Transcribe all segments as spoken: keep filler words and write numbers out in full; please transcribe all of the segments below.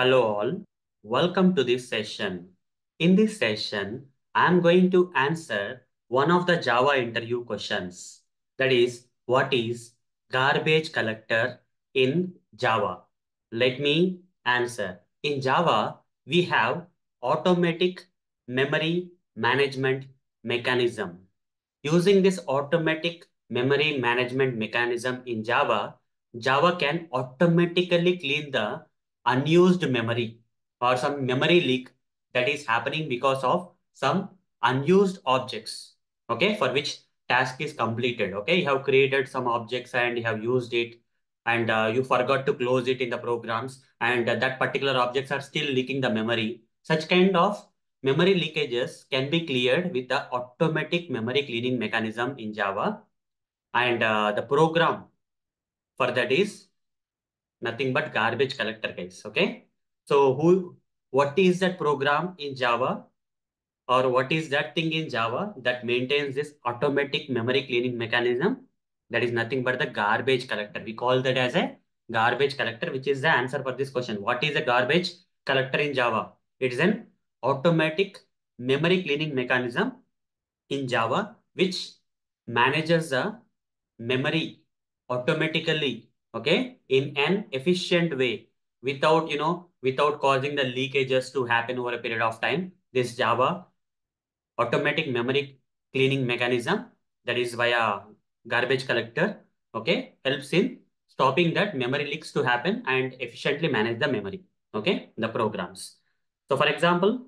Hello all, welcome to this session. In this session, I am going to answer one of the Java interview questions. That is, what is garbage collector in Java? Let me answer. In Java, we have automatic memory management mechanism. Using this automatic memory management mechanism in Java, Java can automatically clean the unused memory or some memory leak that is happening because of some unused objects, okay, for which task is completed. Okay, you have created some objects and you have used it and uh, you forgot to close it in the programs, and uh, that particular objects are still leaking the memory. Such kind of memory leakages can be cleared with the automatic memory cleaning mechanism in Java, and uh, the program for that is nothing but garbage collector, guys. Okay, so who what is that program in Java, or what is that thing in Java that maintains this automatic memory cleaning mechanism? That is nothing but the garbage collector. We call that as a garbage collector, which is the answer for this question. What is a garbage collector in Java? It is an automatic memory cleaning mechanism in Java, which manages the memory automatically, okay, in an efficient way without, you know, without causing the leakages to happen over a period of time. This Java automatic memory cleaning mechanism, that is via garbage collector, okay, helps in stopping that memory leaks to happen and efficiently manage the memory, okay, the programs. So for example,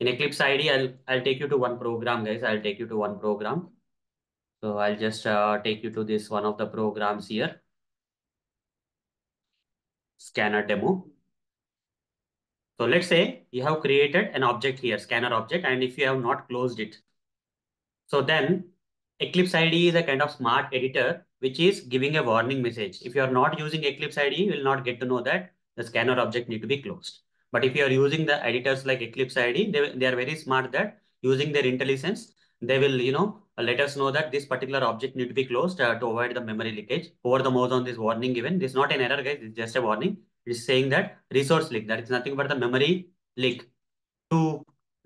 in Eclipse I D E, I'll, I'll take you to one program, guys. I'll take you to one program. So I'll just uh, take you to this one of the programs here. Scanner demo. So let's say you have created an object here, scanner object, and if you have not closed it. So then Eclipse I D E is a kind of smart editor, which is giving a warning message. If you are not using Eclipse I D E, you will not get to know that the scanner object need to be closed. But if you are using the editors like Eclipse I D E, they, they are very smart that using their intelligence, they will, you know, let us know that this particular object need to be closed uh, to avoid the memory leakage. Over the mouse on this warning given. This is not an error, guys. It's just a warning. It's saying that resource leak. That is nothing but the memory leak. To,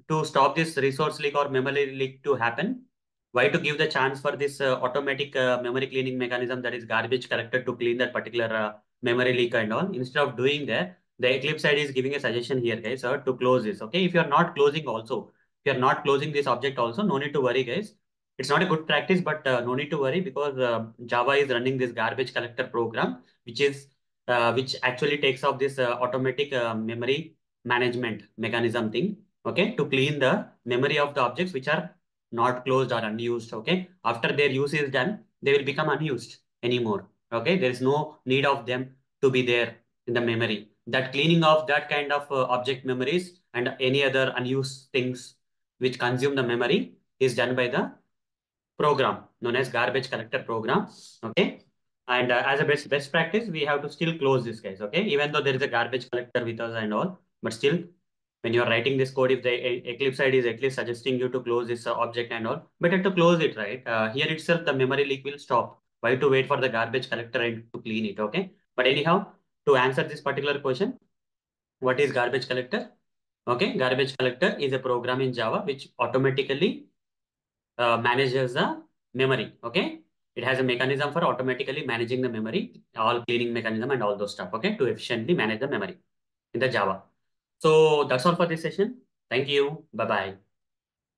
to stop this resource leak or memory leak to happen, why to give the chance for this uh, automatic uh, memory cleaning mechanism, that is garbage collector, to clean that particular uh, memory leak and all. Instead of doing that, the Eclipse I D E is giving a suggestion here, guys, uh, to close this. Okay, if you are not closing also, if you are not closing this object also, no need to worry, guys. It's not a good practice, but uh, no need to worry, because uh, Java is running this garbage collector program, which is uh, which actually takes off this uh, automatic uh, memory management mechanism thing, okay, to clean the memory of the objects which are not closed or unused, okay. After their use is done, they will become unused anymore, okay. There is no need of them to be there in the memory. That cleaning of that kind of uh, object memories and any other unused things which consume the memory is done by the program known as garbage collector program, okay. And uh, as a best best practice, we have to still close this, guys, okay. Even though there is a garbage collector with us and all, but still when you are writing this code, if the Eclipse I D E is at least suggesting you to close this uh, object and all, better to close it, right? Uh, here itself the memory leak will stop. Why to wait for the garbage collector and to clean it, okay? But anyhow, to answer this particular question, what is garbage collector? Okay, garbage collector is a program in Java which automatically Uh, manages the memory, okay. It has a mechanism for automatically managing the memory, all cleaning mechanism and all those stuff, okay, to efficiently manage the memory in the Java. So that's all for this session. Thank you. Bye-bye.